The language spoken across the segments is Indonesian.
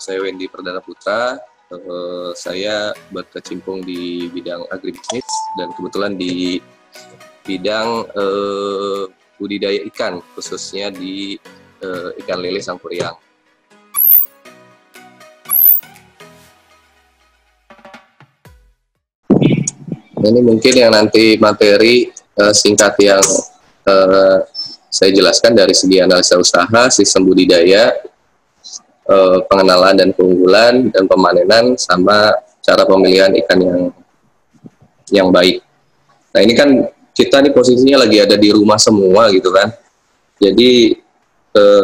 Nama saya Wendy Perdana Putra. Saya berkecimpung di bidang agribisnis dan kebetulan di bidang budidaya ikan, khususnya di ikan lele sangkuriang. Ini mungkin yang nanti materi singkat yang saya jelaskan dari segi analisa usaha, sistem budidaya, pengenalan dan keunggulan, dan pemanenan, sama cara pemilihan ikan yang baik. Nah ini kan kita nih posisinya lagi ada di rumah semua gitu kan, jadi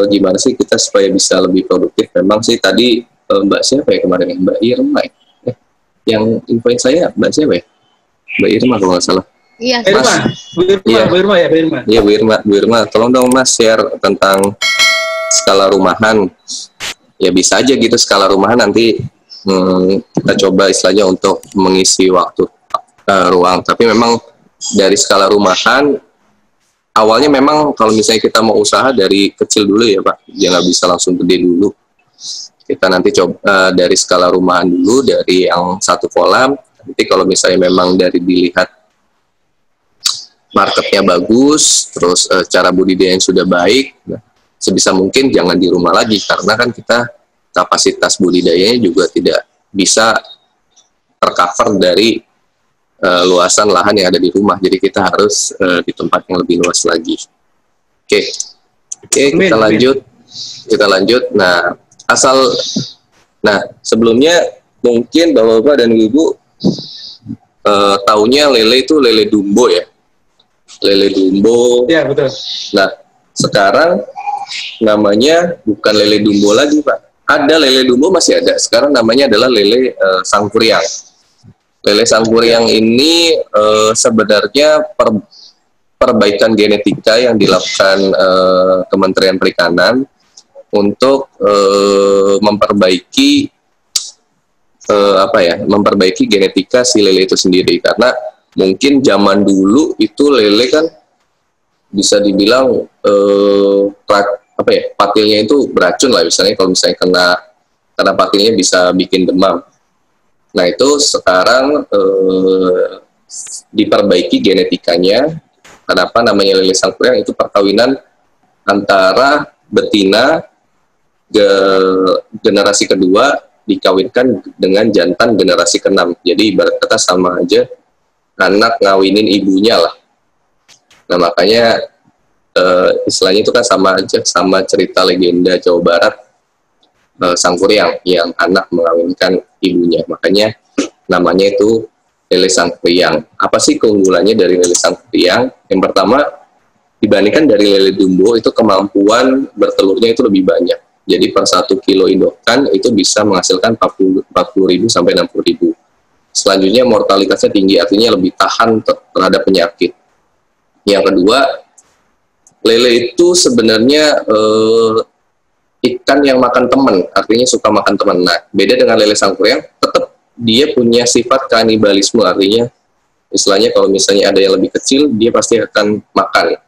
gimana sih kita supaya bisa lebih produktif? Memang sih tadi Mbak siapa ya kemarin? Mbak Irma ya? Yang infoin saya Mbak siapa ya? Mbak Irma kalau nggak salah. Iya, Bu Irma, tolong dong Mas share tentang skala rumahan. Ya bisa aja gitu skala rumahan nanti kita coba istilahnya untuk mengisi waktu ruang. Tapi memang dari skala rumahan awalnya memang kalau misalnya kita mau usaha dari kecil dulu ya Pak, ya nggak bisa langsung gede dulu. Kita nanti coba dari skala rumahan dulu dari yang satu kolam. Nanti kalau misalnya memang dari dilihat marketnya bagus, terus cara budidaya yang sudah baik. Nah, sebisa mungkin jangan di rumah lagi, karena kan kita kapasitas budidayanya juga tidak bisa tercover dari luasan lahan yang ada di rumah, jadi kita harus di tempat yang lebih luas lagi. Oke, kita lanjut. Nah, sebelumnya mungkin Bapak-bapak dan Ibu taunya lele itu lele dumbo ya, lele dumbo. Ya betul. Nah, sekarang namanya bukan lele dumbo lagi Pak. Ada lele dumbo masih ada. Sekarang namanya adalah lele sangkuriang. Lele sangkuriang ini sebenarnya perbaikan genetika yang dilakukan Kementerian Perikanan untuk memperbaiki memperbaiki genetika si lele itu sendiri, karena mungkin zaman dulu itu lele kan bisa dibilang patilnya itu beracun lah, misalnya kalau misalnya kena patilnya bisa bikin demam. Nah itu sekarang diperbaiki genetikanya. Kenapa namanya lele sangkuriang? Itu perkawinan antara betina generasi kedua dikawinkan dengan jantan generasi keenam. Jadi ibarat kata sama aja anak ngawinin ibunya lah. Nah makanya istilahnya itu kan sama aja sama cerita legenda Jawa Barat sangkuriang yang anak mengawinkan ibunya, makanya namanya itu lele sangkuriang. Apa sih keunggulannya dari lele sangkuriang? Yang pertama, dibandingkan dari lele dumbo itu kemampuan bertelurnya itu lebih banyak. Jadi per 1 kilo indukan itu bisa menghasilkan 40.000 sampai 60.000. Selanjutnya mortalitasnya tinggi, artinya lebih tahan terhadap penyakit. Yang kedua, lele itu sebenarnya ikan yang makan teman, artinya suka makan teman. Nah, beda dengan lele sangkuriang, tetap dia punya sifat kanibalisme, artinya istilahnya kalau misalnya ada yang lebih kecil, dia pasti akan makan.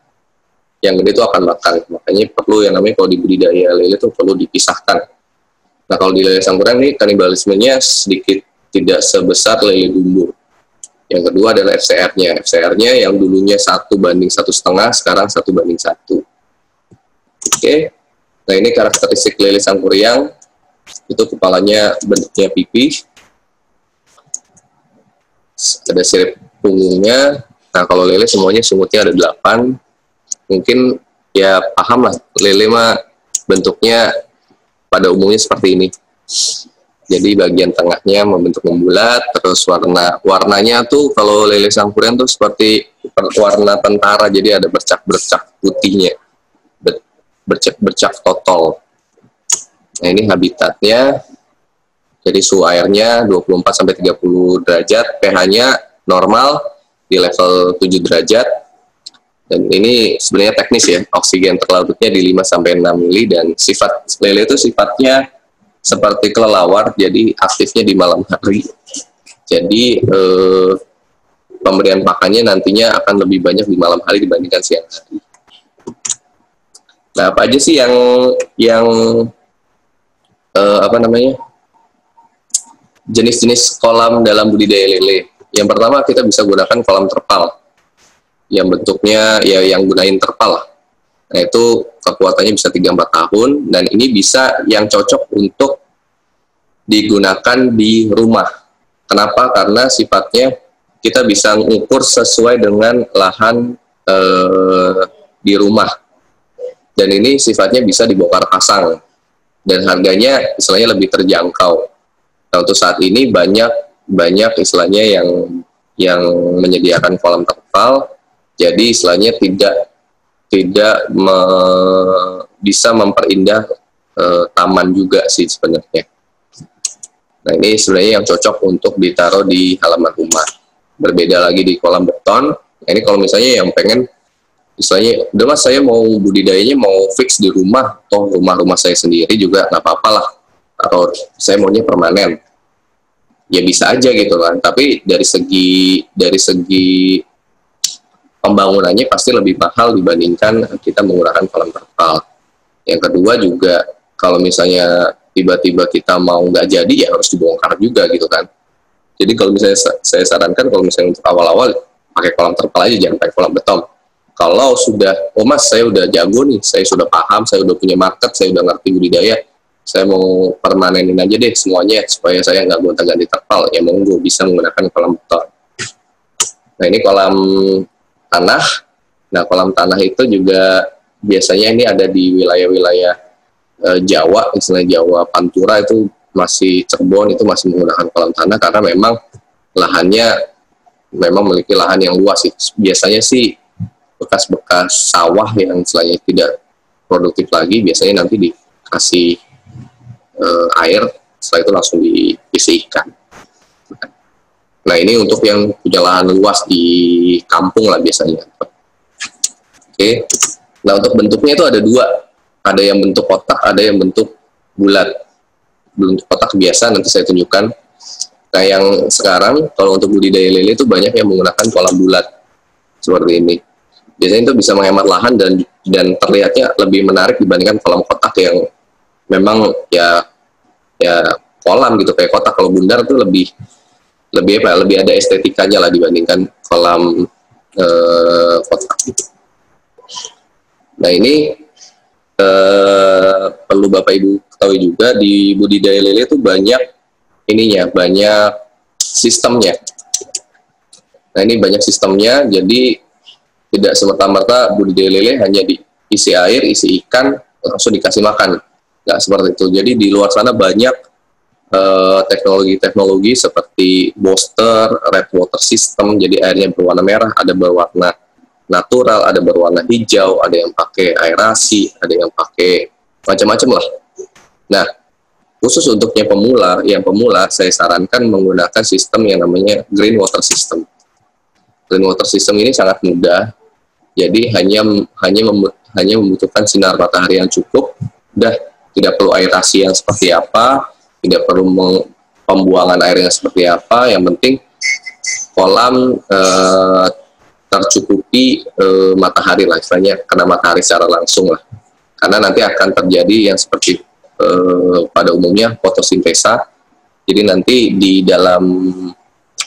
Yang gede itu akan makan, makanya perlu yang namanya kalau di budidaya lele itu perlu dipisahkan. Nah, kalau di lele sangkuriang ini kanibalismenya sedikit tidak sebesar lele dumbo. Yang kedua adalah FCR-nya. FCR-nya yang dulunya 1:1,5, sekarang 1:1. Oke. Nah ini karakteristik lele sangkuriang. Itu kepalanya bentuknya pipi. Ada sirip punggungnya. Nah kalau lele semuanya sungutnya ada 8. Mungkin ya paham lah. Lele mah bentuknya pada umumnya seperti ini. Jadi bagian tengahnya membentuk membulat, terus warnanya tuh kalau lele sangkuriang tuh seperti warna tentara, jadi ada bercak-bercak putihnya, bercak-bercak totol. Nah ini habitatnya, jadi suhu airnya 24–30 derajat, pH-nya normal di level 7 derajat, dan ini sebenarnya teknis ya, oksigen terlarutnya di 5–6 mili, dan sifat lele itu sifatnya seperti kelelawar, jadi aktifnya di malam hari. Jadi pemberian pakannya nantinya akan lebih banyak di malam hari dibandingkan siang hari. Nah apa aja sih yang jenis-jenis kolam dalam budidaya lele. Yang pertama kita bisa gunakan kolam terpal, yang bentuknya ya yang gunain terpal. Nah itu kekuatannya bisa 3-4 tahun, dan ini bisa yang cocok untuk digunakan di rumah. Kenapa? Karena sifatnya kita bisa mengukur sesuai dengan lahan di rumah. Dan ini sifatnya bisa dibongkar pasang. Dan harganya istilahnya lebih terjangkau. Nah, untuk saat ini banyak istilahnya yang menyediakan kolam terpal. Jadi istilahnya tidak bisa memperindah taman juga sih sebenarnya. Nah ini sebenarnya yang cocok untuk ditaruh di halaman rumah. Berbeda lagi di kolam beton. Nah, ini kalau misalnya yang pengen, misalnya udah mas saya mau budidayanya mau fix di rumah, toh rumah-rumah saya sendiri juga nggak apa-apa lah. Atau saya maunya permanen, ya bisa aja gitu kan. Tapi dari segi pembangunannya pasti lebih mahal dibandingkan kita menggunakan kolam terpal. Yang kedua juga, kalau misalnya tiba-tiba kita mau nggak jadi, ya harus dibongkar juga gitu kan. Jadi kalau misalnya saya sarankan, kalau misalnya untuk awal-awal pakai kolam terpal aja, jangan pakai kolam beton. Kalau sudah, oh mas saya udah jago nih, saya sudah paham, saya udah punya market, saya udah ngerti budidaya, saya mau permanenin aja deh semuanya supaya saya nggak gonta-ganti terpal, ya monggo bisa menggunakan kolam beton. Nah ini kolam tanah. Nah kolam tanah itu juga biasanya ini ada di wilayah-wilayah Jawa, misalnya Jawa Pantura itu masih Cirebon itu masih menggunakan kolam tanah karena memang lahannya memang memiliki lahan yang luas sih. Biasanya sih bekas-bekas sawah yang selainnya tidak produktif lagi biasanya nanti dikasih air, setelah itu langsung diisi ikan. Nah ini untuk yang punya lahan luas di kampung lah biasanya. Oke. Nah untuk bentuknya itu ada dua, ada yang bentuk kotak, ada yang bentuk bulat. Bentuk kotak biasa nanti saya tunjukkan. Nah yang sekarang kalau untuk budidaya lele itu banyak yang menggunakan kolam bulat seperti ini. Biasanya itu bisa menghemat lahan dan terlihatnya lebih menarik dibandingkan kolam kotak yang memang ya kolam gitu kayak kotak. Kalau bundar itu lebih ada estetikanya lah dibandingkan kolam kotak. Nah ini perlu Bapak Ibu ketahui juga di budidaya lele itu banyak sistemnya. Nah ini banyak sistemnya, jadi tidak semerta-merta budidaya lele hanya diisi air, isi ikan, langsung dikasih makan. Nggak seperti itu. Jadi di luar sana banyak teknologi-teknologi seperti booster, red water system, jadi airnya berwarna merah, ada berwarna natural, ada berwarna hijau, ada yang pakai aerasi, ada yang pakai macam-macam lah. Nah, khusus untuk yang pemula saya sarankan menggunakan sistem yang namanya green water system. Green water system ini sangat mudah, jadi hanya membutuhkan sinar matahari yang cukup, udah tidak perlu aerasi yang seperti apa, tidak perlu pembuangan airnya seperti apa, yang penting kolam tercukupi matahari lah, istilahnya kena matahari secara langsung lah, karena nanti akan terjadi yang seperti pada umumnya fotosintesa, jadi nanti di dalam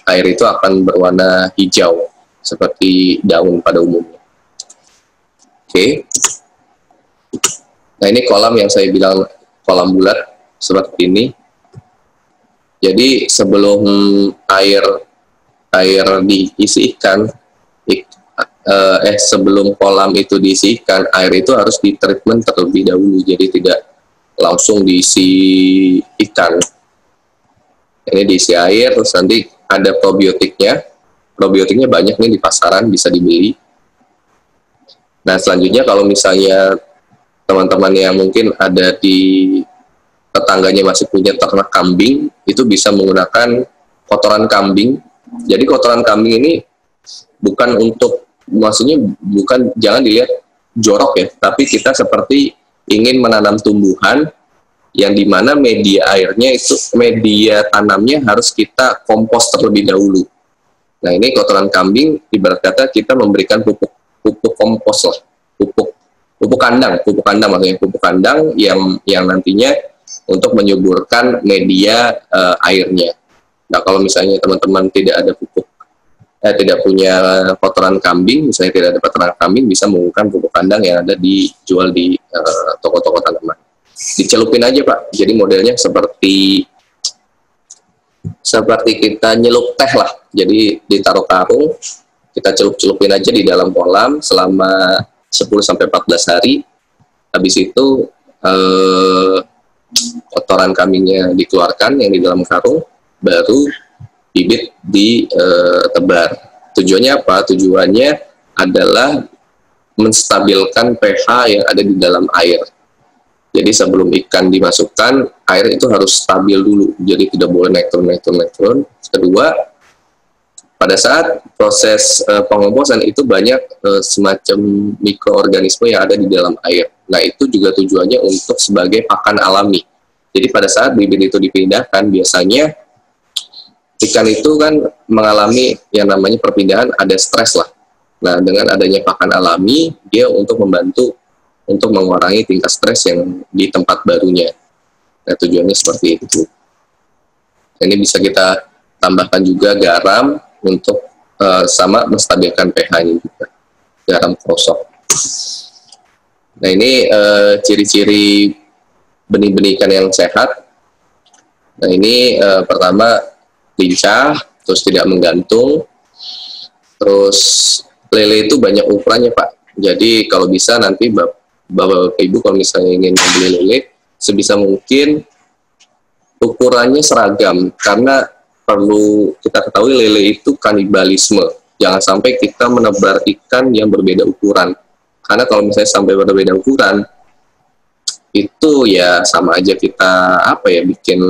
air itu akan berwarna hijau seperti daun pada umumnya. Oke. Nah ini kolam yang saya bilang kolam bulat seperti ini. Jadi sebelum air diisi ikan, sebelum kolam itu diisi ikan, air itu harus ditreatment terlebih dahulu. Jadi tidak langsung diisi ikan. Ini diisi air, terus nanti ada probiotiknya. Probiotiknya banyak nih di pasaran, bisa dibeli. Nah selanjutnya kalau misalnya teman-teman yang mungkin ada di tetangganya masih punya ternak kambing, itu bisa menggunakan kotoran kambing. Jadi kotoran kambing ini bukan untuk, maksudnya bukan, jangan dilihat jorok ya, tapi kita seperti ingin menanam tumbuhan yang dimana media airnya itu, media tanamnya harus kita kompos terlebih dahulu. Nah ini kotoran kambing, ibarat kata kita memberikan pupuk kompos lah, pupuk kandang maksudnya, pupuk kandang yang nantinya untuk menyuburkan media airnya. Nah, kalau misalnya teman-teman tidak ada pupuk, tidak punya kotoran kambing, misalnya tidak ada kotoran kambing, bisa menggunakan pupuk kandang yang ada dijual di toko-toko tanaman. Dicelupin aja, Pak. Jadi modelnya seperti kita nyelup teh lah. Jadi ditaruh karung, kita celup-celupin aja di dalam kolam selama 10-14 hari. Habis itu kotoran kambingnya dikeluarkan yang di dalam karung, baru bibit ditebar. Tujuannya apa? Tujuannya adalah menstabilkan pH yang ada di dalam air. Jadi sebelum ikan dimasukkan, air itu harus stabil dulu. Jadi tidak boleh naik turun, naik turun, naik turun. Kedua, pada saat proses pengomposan itu banyak semacam mikroorganisme yang ada di dalam air. Nah, itu juga tujuannya untuk sebagai pakan alami. Jadi pada saat bibit itu dipindahkan, biasanya ikan itu kan mengalami yang namanya perpindahan, ada stres lah. Nah, dengan adanya pakan alami, dia untuk membantu untuk mengurangi tingkat stres yang di tempat barunya. Nah, tujuannya seperti itu. Ini bisa kita tambahkan juga garam untuk sama menstabilkan pH-nya juga. Garam krosok. Nah, ini ciri-ciri benih-benih ikan yang sehat. Nah, ini pertama, lincah, terus tidak menggantung, terus lele itu banyak ukurannya, Pak. Jadi kalau bisa nanti bapak-bapak ibu kalau misalnya ingin membeli lele, sebisa mungkin ukurannya seragam, karena perlu kita ketahui lele itu kanibalisme. Jangan sampai kita menebar ikan yang berbeda ukuran, karena kalau misalnya sampai berbeda ukuran itu ya sama aja kita apa ya, bikin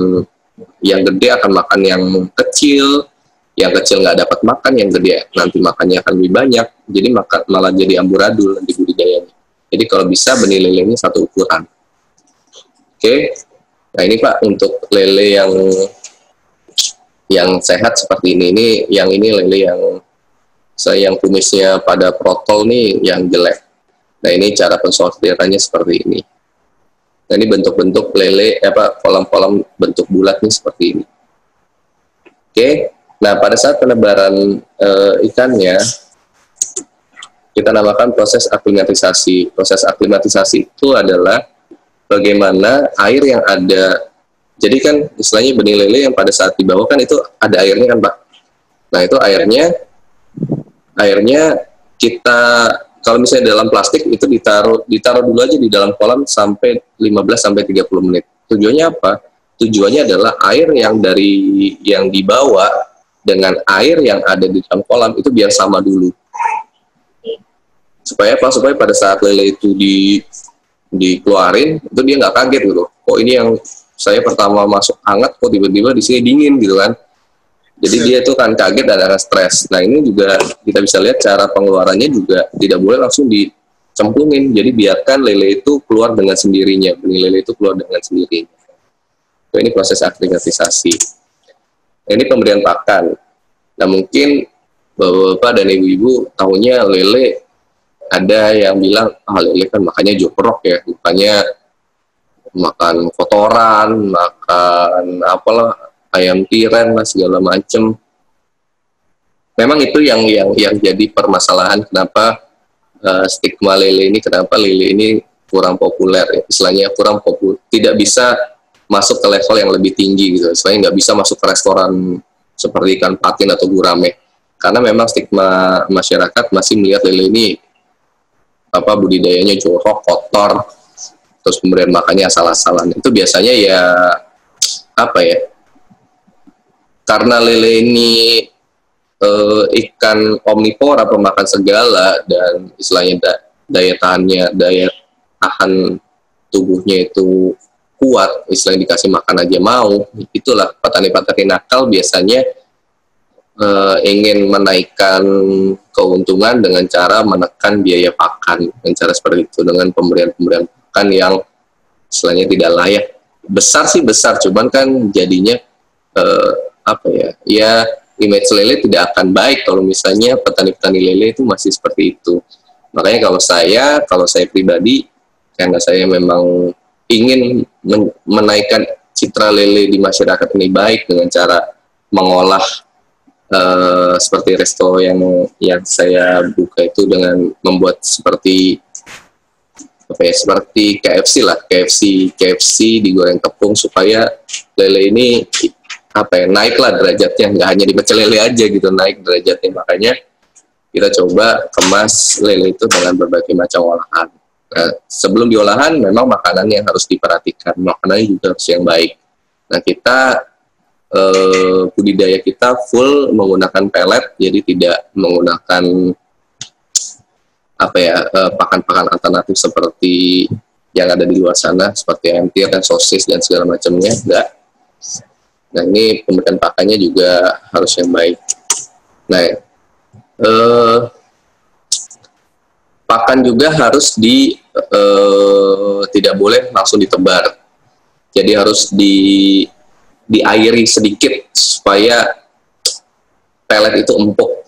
yang gede akan makan yang kecil nggak dapat makan, yang gede nanti makannya akan lebih banyak, jadi malah jadi amburadul di budidayanya. Jadi kalau bisa benih lelenya satu ukuran. Oke, nah ini Pak untuk lele yang sehat seperti ini. Ini yang ini lele yang kumisnya pada protol nih yang jelek. Nah ini cara pensortirannya seperti ini. Nah, ini bentuk-bentuk lele, kolam-kolam bentuk bulat nih seperti ini. Oke, nah pada saat penebaran ikannya, kita namakan proses aklimatisasi. Proses aklimatisasi itu adalah bagaimana air yang ada, jadi kan istilahnya benih lele yang pada saat dibawa kan itu ada airnya kan, Pak. Nah itu airnya kita, kalau misalnya dalam plastik itu ditaruh dulu aja di dalam kolam sampai 15-30 menit. Tujuannya apa? Tujuannya adalah air yang dibawa dengan air yang ada di dalam kolam itu biar sama dulu. Supaya apa? Supaya pada saat lele itu dikeluarin itu dia nggak kaget gitu. Kok ini yang saya pertama masuk hangat, kok tiba-tiba di sini dingin gitu kan? Jadi dia itu kan kaget dan ada stres. Nah ini juga kita bisa lihat cara pengeluarannya juga tidak boleh langsung dicemplungin. Jadi biarkan lele itu keluar dengan sendirinya. Benih lele itu keluar dengan sendirinya. Nah, ini proses aklimatisasi. Nah, ini pemberian pakan. Nah mungkin bapak-bapak dan ibu-ibu tahunya lele, ada yang bilang, ah lele kan makannya jorok ya, bukannya makan kotoran, makan apalah, ayam tiren lah segala macem. Memang itu yang jadi permasalahan kenapa stigma lele ini, kenapa lele ini kurang populer ya. Istilahnya kurang populer, tidak bisa masuk ke level yang lebih tinggi gitu. Istilahnya nggak bisa masuk ke restoran seperti ikan patin atau gurame, karena memang stigma masyarakat masih melihat lele ini apa budidayanya jorok, kotor, terus kemudian makannya asal-asalan. Itu biasanya ya apa ya, karena lele ini ikan omnivora, pemakan segala, dan istilahnya daya tahan tubuhnya itu kuat, istilahnya dikasih makan aja mau. Itulah petani-petani nakal biasanya ingin menaikkan keuntungan dengan cara menekan biaya pakan, dengan cara seperti itu, dengan pemberian-pemberian pakan yang istilahnya tidak layak. Besar sih besar, cuman kan jadinya apa ya, ya image lele tidak akan baik kalau misalnya petani-petani lele itu masih seperti itu. Makanya kalau saya pribadi, karena saya memang ingin menaikkan citra lele di masyarakat ini baik dengan cara mengolah seperti resto yang saya buka itu dengan membuat seperti apa ya, seperti KFC lah, KFC digoreng tepung supaya lele ini apa ya, naiklah derajatnya, nggak hanya di pecel lele aja gitu, naik derajatnya. Makanya kita coba kemas lele itu dengan berbagai macam olahan. Nah, sebelum diolahan memang makanannya yang harus diperhatikan, makanannya juga harus yang baik. Nah kita budidaya kita full menggunakan pelet, jadi tidak menggunakan apa ya, pakan-pakan alternatif seperti yang ada di luar sana, seperti ayam tiir dan sosis dan segala macamnya, enggak. Nah ini pemberian pakannya juga harus yang baik. Nah pakan juga harus tidak boleh langsung ditebar, jadi harus diairi sedikit supaya pelet itu empuk.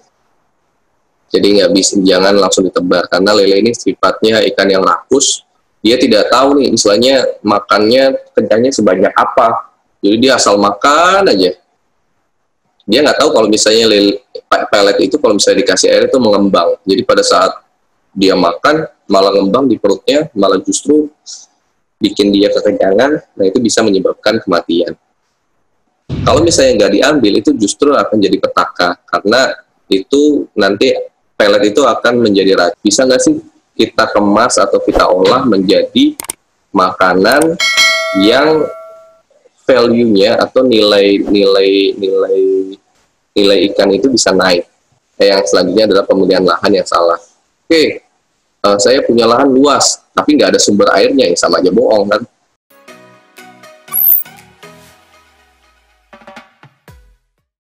Jadi nggak bisa, jangan langsung ditebar, karena lele ini sifatnya ikan yang rakus, dia tidak tahu nih istilahnya makannya kencangnya sebanyak apa, jadi dia asal makan aja, dia nggak tahu kalau misalnya lele, pelet itu kalau misalnya dikasih air itu mengembang, jadi pada saat dia makan malah ngembang di perutnya, malah justru bikin dia kekenyangan. Nah itu bisa menyebabkan kematian. Kalau misalnya nggak diambil itu justru akan jadi petaka, karena itu nanti pelet itu akan menjadi racun. Bisa nggak sih kita kemas atau kita olah menjadi makanan yang value-nya atau nilai ikan itu bisa naik. Yang selanjutnya adalah pemilihan lahan yang salah. Oke, saya punya lahan luas tapi nggak ada sumber airnya, ya sama aja bohong kan.